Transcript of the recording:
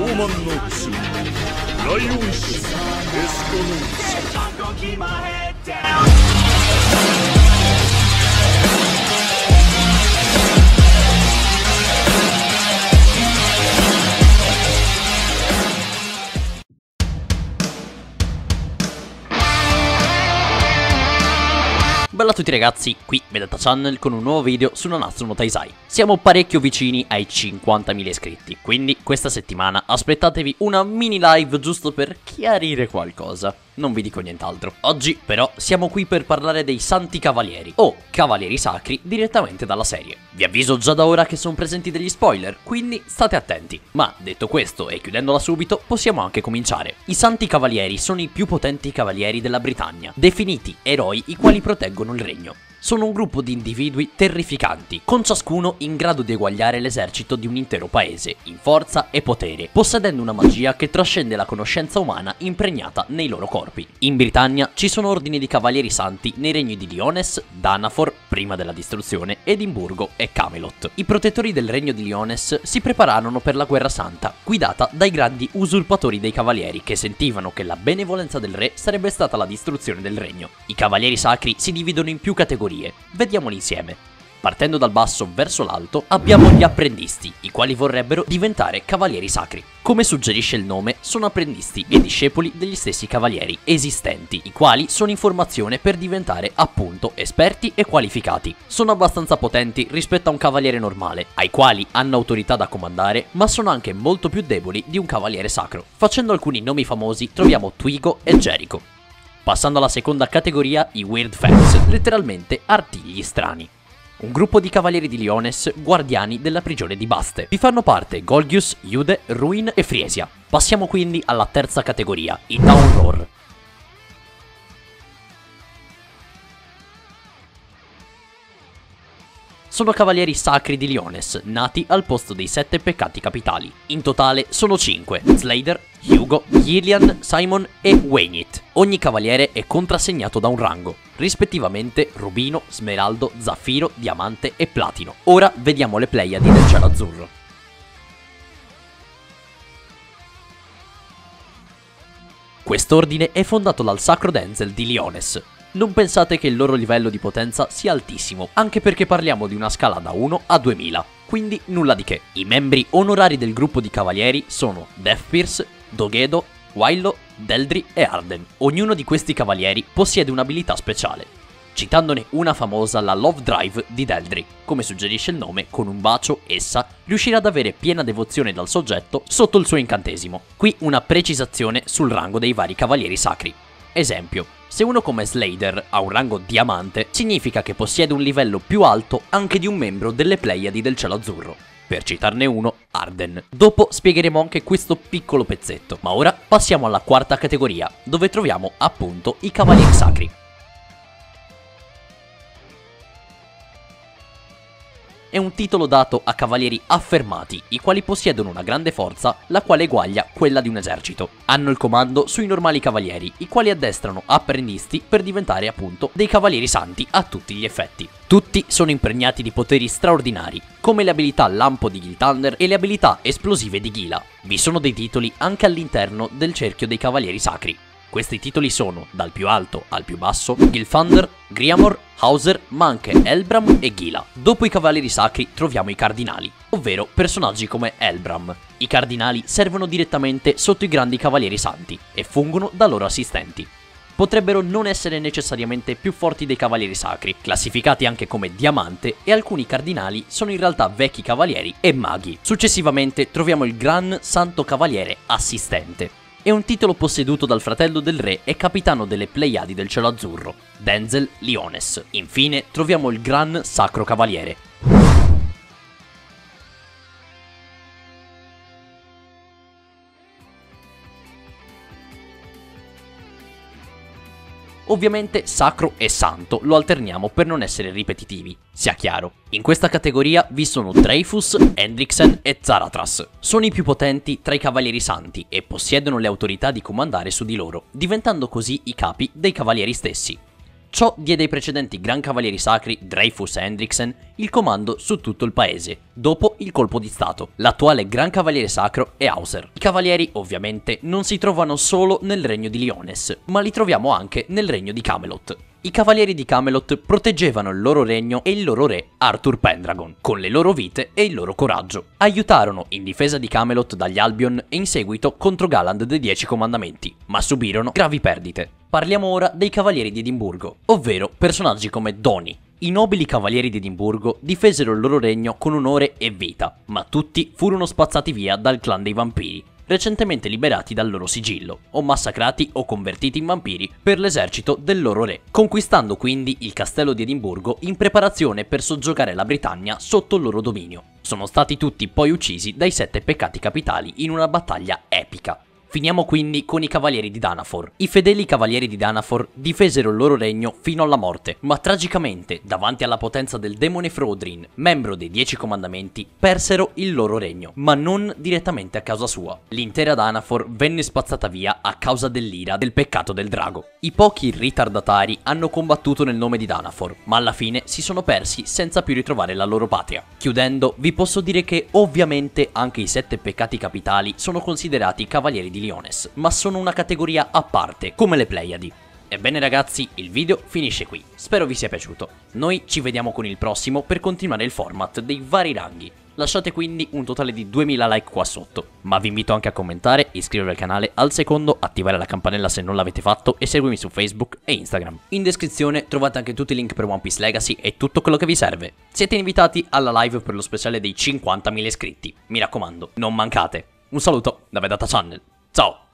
Comandamenti, Liones, Esconus. Bella a tutti ragazzi, qui Vedetta Channel con un nuovo video su Nanatsu no Taizai. Siamo parecchio vicini ai 50.000 iscritti, quindi questa settimana aspettatevi una mini live giusto per chiarire qualcosa. Non vi dico nient'altro. Oggi però siamo qui per parlare dei Santi Cavalieri o Cavalieri Sacri direttamente dalla serie. Vi avviso già da ora che sono presenti degli spoiler, quindi state attenti. Ma detto questo e chiudendola subito, possiamo anche cominciare. I Santi Cavalieri sono i più potenti cavalieri della Britannia, definiti eroi i quali proteggono il regno. Sono un gruppo di individui terrificanti, con ciascuno in grado di eguagliare l'esercito di un intero paese, in forza e potere, possedendo una magia che trascende la conoscenza umana impregnata nei loro corpi. In Britannia ci sono ordini di cavalieri santi nei regni di Liones, Danafor, prima della distruzione, Edimburgo e Camelot. I protettori del regno di Liones si prepararono per la guerra santa, guidata dai grandi usurpatori dei cavalieri che sentivano che la benevolenza del re sarebbe stata la distruzione del regno. I cavalieri sacri si dividono in più categorie. Vediamoli insieme. Partendo dal basso verso l'alto abbiamo gli apprendisti, i quali vorrebbero diventare cavalieri sacri. Come suggerisce il nome, sono apprendisti e discepoli degli stessi cavalieri esistenti, i quali sono in formazione per diventare appunto esperti e qualificati. Sono abbastanza potenti rispetto a un cavaliere normale, ai quali hanno autorità da comandare, ma sono anche molto più deboli di un cavaliere sacro. Facendo alcuni nomi famosi troviamo Twigo e Jericho. Passando alla seconda categoria, i Weird Fangs, letteralmente artigli strani. Un gruppo di cavalieri di Liones, guardiani della prigione di Baste. Vi fanno parte Golgius, Jude, Ruin e Friesia. Passiamo quindi alla terza categoria, i Dawn Roar. Sono cavalieri sacri di Liones, nati al posto dei 7 peccati capitali. In totale sono 5, Slader, Hugo, Gillian, Simon e Wainit. Ogni cavaliere è contrassegnato da un rango, rispettivamente rubino, smeraldo, zaffiro, diamante e platino. Ora vediamo le Pleiadi del Cielo Azzurro. Quest'ordine è fondato dal sacro Denzel di Liones. Non pensate che il loro livello di potenza sia altissimo, anche perché parliamo di una scala da 1 a 2000, quindi nulla di che. I membri onorari del gruppo di cavalieri sono Deathpierce, Dogedo, Wailo, Deldry e Arden. Ognuno di questi cavalieri possiede un'abilità speciale, citandone una famosa, la Love Drive di Deldry. Come suggerisce il nome, con un bacio essa riuscirà ad avere piena devozione dal soggetto sotto il suo incantesimo. Qui una precisazione sul rango dei vari cavalieri sacri. Esempio, se uno come Slader ha un rango diamante, significa che possiede un livello più alto anche di un membro delle Pleiadi del Cielo Azzurro. Per citarne uno, Arden. Dopo spiegheremo anche questo piccolo pezzetto, ma ora passiamo alla quarta categoria, dove troviamo appunto i Cavalieri Sacri. È un titolo dato a cavalieri affermati, i quali possiedono una grande forza, la quale eguaglia quella di un esercito. Hanno il comando sui normali cavalieri, i quali addestrano apprendisti per diventare appunto dei cavalieri santi a tutti gli effetti. Tutti sono impregnati di poteri straordinari, come le abilità lampo di Gilthunder e le abilità esplosive di Gila. Vi sono dei titoli anche all'interno del cerchio dei cavalieri sacri. Questi titoli sono, dal più alto al più basso, Gilthunder, Griamor, Hauser, ma anche Elbram e Gila. Dopo i Cavalieri Sacri troviamo i Cardinali, ovvero personaggi come Elbram. I Cardinali servono direttamente sotto i grandi Cavalieri Santi e fungono da loro assistenti. Potrebbero non essere necessariamente più forti dei Cavalieri Sacri, classificati anche come diamante, e alcuni Cardinali sono in realtà vecchi Cavalieri e maghi. Successivamente troviamo il Gran Santo Cavaliere Assistente. È un titolo posseduto dal fratello del re e capitano delle Pleiadi del Cielo Azzurro, Denzel Liones. Infine troviamo il Gran Sacro Cavaliere. Ovviamente sacro e santo lo alterniamo per non essere ripetitivi, sia chiaro. In questa categoria vi sono Dreyfus, Hendricksen e Zaratras. Sono i più potenti tra i cavalieri santi e possiedono le autorità di comandare su di loro, diventando così i capi dei cavalieri stessi. Ciò diede ai precedenti Gran Cavalieri Sacri, Dreyfus e Hendricksen, il comando su tutto il paese, dopo il colpo di stato. L'attuale Gran Cavaliere Sacro è Hauser. I cavalieri, ovviamente, non si trovano solo nel regno di Liones, ma li troviamo anche nel regno di Camelot. I cavalieri di Camelot proteggevano il loro regno e il loro re Arthur Pendragon, con le loro vite e il loro coraggio. Aiutarono in difesa di Camelot dagli Albion e in seguito contro Galand dei Dieci Comandamenti, ma subirono gravi perdite. Parliamo ora dei cavalieri di Edimburgo, ovvero personaggi come Doni. I nobili cavalieri di Edimburgo difesero il loro regno con onore e vita, ma tutti furono spazzati via dal clan dei vampiri, recentemente liberati dal loro sigillo, o massacrati o convertiti in vampiri per l'esercito del loro re, conquistando quindi il castello di Edimburgo in preparazione per soggiogare la Britannia sotto il loro dominio. Sono stati tutti poi uccisi dai 7 peccati capitali in una battaglia epica. Finiamo quindi con i cavalieri di Danafor. I fedeli cavalieri di Danafor difesero il loro regno fino alla morte, ma tragicamente, davanti alla potenza del demone Frodrin, membro dei Dieci Comandamenti, persero il loro regno, ma non direttamente a causa sua. L'intera Danafor venne spazzata via a causa dell'ira del peccato del drago. I pochi ritardatari hanno combattuto nel nome di Danafor, ma alla fine si sono persi senza più ritrovare la loro patria. Chiudendo, vi posso dire che ovviamente anche i 7 peccati capitali sono considerati cavalieri di Liones, ma sono una categoria a parte, come le Pleiadi. Ebbene ragazzi, il video finisce qui, spero vi sia piaciuto. Noi ci vediamo con il prossimo per continuare il format dei vari ranghi. Lasciate quindi un totale di 2000 like qua sotto, ma vi invito anche a commentare, iscrivervi al canale, al secondo attivare la campanella se non l'avete fatto e seguimi su Facebook e Instagram. In descrizione trovate anche tutti i link per One Piece Legacy e tutto quello che vi serve. Siete invitati alla live per lo speciale dei 50.000 iscritti, mi raccomando, non mancate. Un saluto da Vedata Channel. Ciao!